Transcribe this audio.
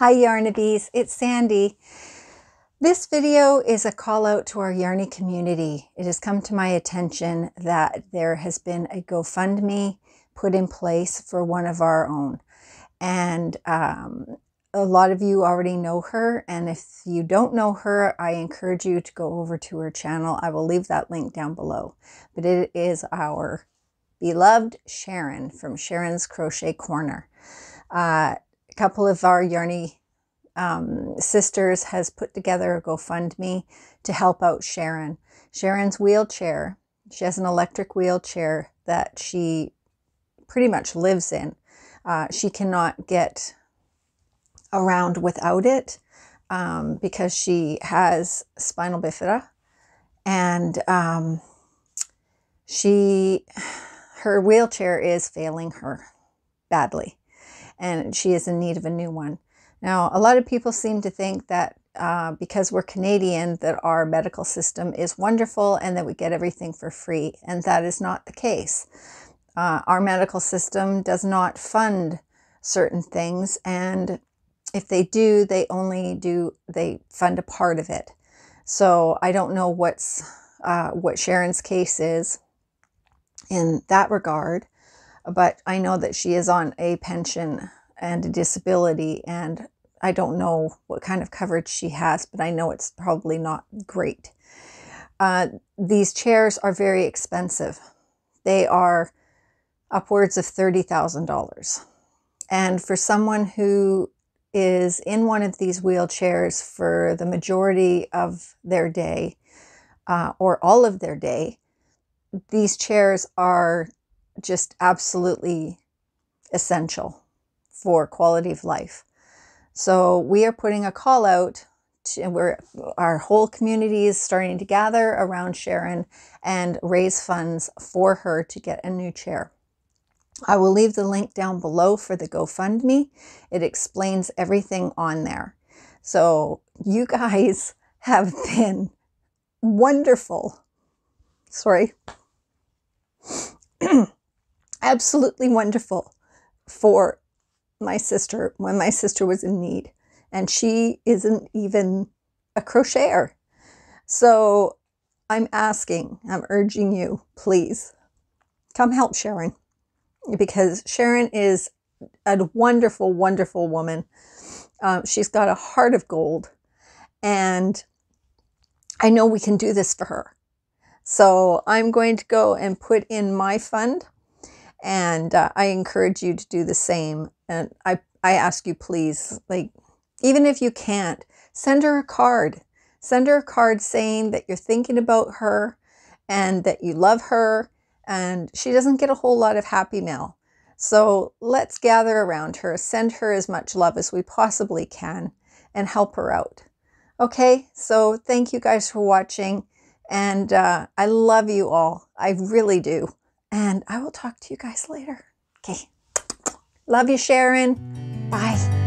Hi Yarnabees, it's Sandy. This video is a call out to our Yarny community. It has come to my attention that there has been a GoFundMe put in place for one of our own. And a lot of you already know her. And if you don't know her, I encourage you to go over to her channel. I will leave that link down below. But it is our beloved Sharon from Sharon's Crochet Corner. A couple of our Yarny sisters has put together a GoFundMe to help out Sharon. Sharon's wheelchair, she has an electric wheelchair that she pretty much lives in. She cannot get around without it because she has spina bifida, and her wheelchair is failing her badly, and she is in need of a new one. Now, a lot of people seem to think that because we're Canadian, that our medical system is wonderful and that we get everything for free, and that is not the case. Our medical system does not fund certain things, and if they do, they fund a part of it. So I don't know what Sharon's case is in that regard, but I know that she is on a pension and a disability, and I don't know what kind of coverage she has, but I know it's probably not great. These chairs are very expensive. They are upwards of $30,000. And for someone who is in one of these wheelchairs for the majority of their day, or all of their day, these chairs are just absolutely essential for quality of life. So we are putting a call out to, our whole community is starting to gather around Sharon and raise funds for her to get a new chair. I will leave the link down below for the GoFundMe. It explains everything on there. So you guys have been wonderful. Sorry. Absolutely wonderful for my sister when my sister was in need, and she isn't even a crocheter. So I'm urging you, please come help Sharon, because Sharon is a wonderful, wonderful woman. She's got a heart of gold, and I know we can do this for her. So I'm going to go and put in my fund, and I encourage you to do the same. And I ask you, please, like, even if you can't, send her a card. Send her a card saying that you're thinking about her and that you love her. And she doesn't get a whole lot of happy mail. So let's gather around her, send her as much love as we possibly can, and help her out. Okay, so thank you guys for watching. And I love you all. I really do. And I will talk to you guys later. Okay. Love you, Sharon. Bye.